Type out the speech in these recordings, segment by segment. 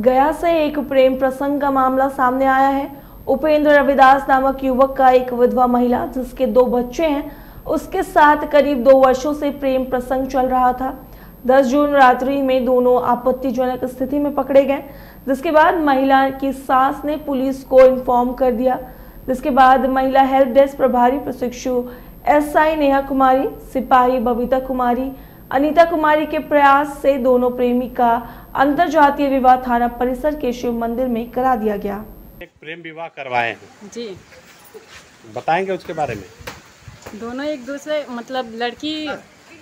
गया से एक प्रेम प्रसंग का मामला सामने आया है। उपेंद्र रविदास नामक युवक का एक विधवा महिला जिसके दो बच्चे हैं उसके साथ करीब 2 वर्षों से प्रेम प्रसंग चल रहा था। 10 जून रात्रि में दोनों आपत्तिजनक स्थिति में पकड़े गए, जिसके बाद महिला की सास ने पुलिस को इन्फॉर्म कर दिया। जिसके बाद महिला हेल्प डेस्क प्रभारी प्रशिक्षु एसआई नेहा कुमारी, सिपाही बबीता कुमारी, अनिता कुमारी के प्रयास से दोनों प्रेमी का अंतरजातीय विवाह थाना परिसर के शिव मंदिर में करा दिया गया। एक प्रेम विवाह करवाए हैं जी, बताएंगे उसके बारे में। दोनों एक दूसरे मतलब लड़की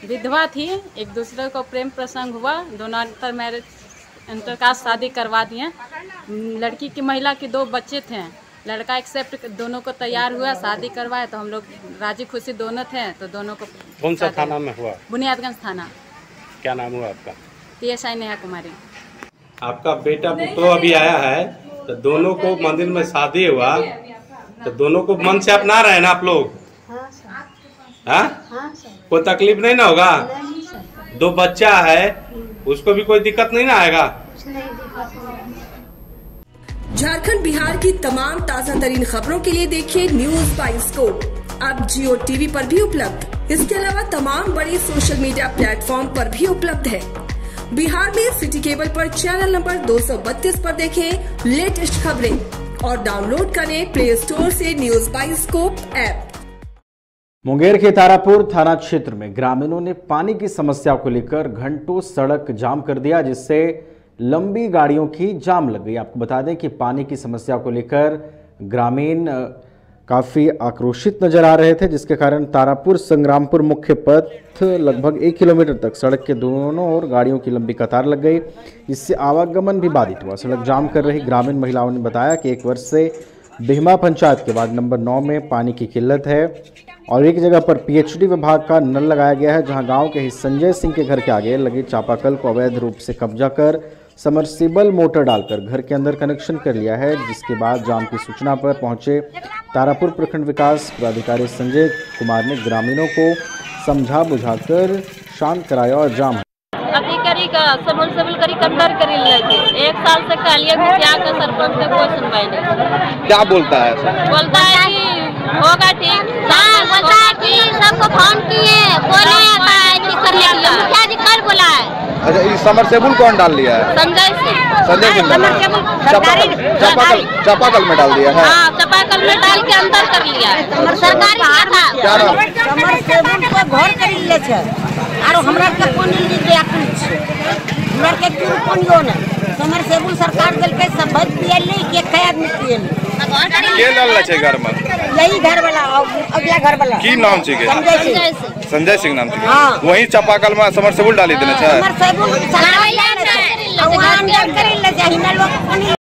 विधवा थी, एक दूसरे को प्रेम प्रसंग हुआ, दोनों अंतर मैरिज अंतरकास्ट शादी करवा दिए। लड़की की महिला के 2 बच्चे थे, लड़का एक्सेप्ट दोनों को तैयार हुआ, शादी करवाया तो हम लोग राजी खुशी दोनों थे। तो दोनों को कौन सा थाना में हुआ? बुनियादगंज थाना। क्या नाम हुआ आपका? PSI नेहा कुमारी। आपका बेटा तो अभी आया है, तो दोनों को मंदिर में शादी हुआ, तो दोनों को मन से अपना रहे ना आप लोग? हाँ, कोई तकलीफ नहीं ना होगा? 2 बच्चा है, उसको भी कोई दिक्कत नहीं ना आएगा? झारखंड बिहार की तमाम ताज़ा तरीन खबरों के लिए देखिए न्यूज बाईस्कोप, अब जियो टीवी पर भी उपलब्ध। इसके अलावा तमाम बड़े सोशल मीडिया प्लेटफॉर्म पर भी उपलब्ध है। बिहार में सिटी केबल पर चैनल नंबर 232 पर देखें लेटेस्ट खबरें और डाउनलोड करें प्ले स्टोर से न्यूज बाईस्कोप ऐप। मुंगेर के तारापुर थाना क्षेत्र में ग्रामीणों ने पानी की समस्या को लेकर घंटों सड़क जाम कर दिया, जिससे लंबी गाड़ियों की जाम लग गई। आपको बता दें कि पानी की समस्या को लेकर ग्रामीण काफ़ी आक्रोशित नजर आ रहे थे, जिसके कारण तारापुर संग्रामपुर मुख्य पथ लगभग 1 किलोमीटर तक सड़क के दोनों ओर गाड़ियों की लंबी कतार लग गई, जिससे आवागमन भी बाधित हुआ। सड़क जाम कर रही ग्रामीण महिलाओं ने बताया कि 1 वर्ष से बिहमा पंचायत के वार्ड नंबर 9 में पानी की किल्लत है और एक जगह पर PHD विभाग का नल लगाया गया है, जहां गांव के ही संजय सिंह के घर के आगे लगे चापाकल को अवैध रूप से कब्जा कर समरसीबल मोटर डालकर घर के अंदर कनेक्शन कर लिया है। जिसके बाद जाम की सूचना पर पहुंचे तारापुर प्रखंड विकास पदाधिकारी संजय कुमार ने ग्रामीणों को समझा बुझाकर शांत कराया और जाम अभी करी का समल करी कंधर करी लगी। 1 साल से कालिया क्या का सरपंच का कोई सुनवाई नहीं। क्या बोलता है सर? बोलता है कि होगा ठीक। हाँ, बोलता है कि सबको फोन किए बोले कि कर लिया, मुखिया जी कल बोला है। अच्छा, ये समरसेबुल कौन डाल लिया है? संजय सिंह। संजय सिंह चापाकल में डाल दिया है। हाँ, चापाकल में डाल के अंदर कर लिया है। सरकारी क्या था आरो हमरा के कोन नीति दिया कुछ हमरा के कोन यो न समर सेबुल सरकार दल के सब बच पियल नहीं के कई आदमी पियल के लल छै घर में यही घर वाला अगला घर वाला की नाम छै संजय सिंह नाम छै। वही चापाकल में समर सेबुल डाली देने छै। समर सेबुल चलावे ले छै, भगवान कर ले छै। हिना लोग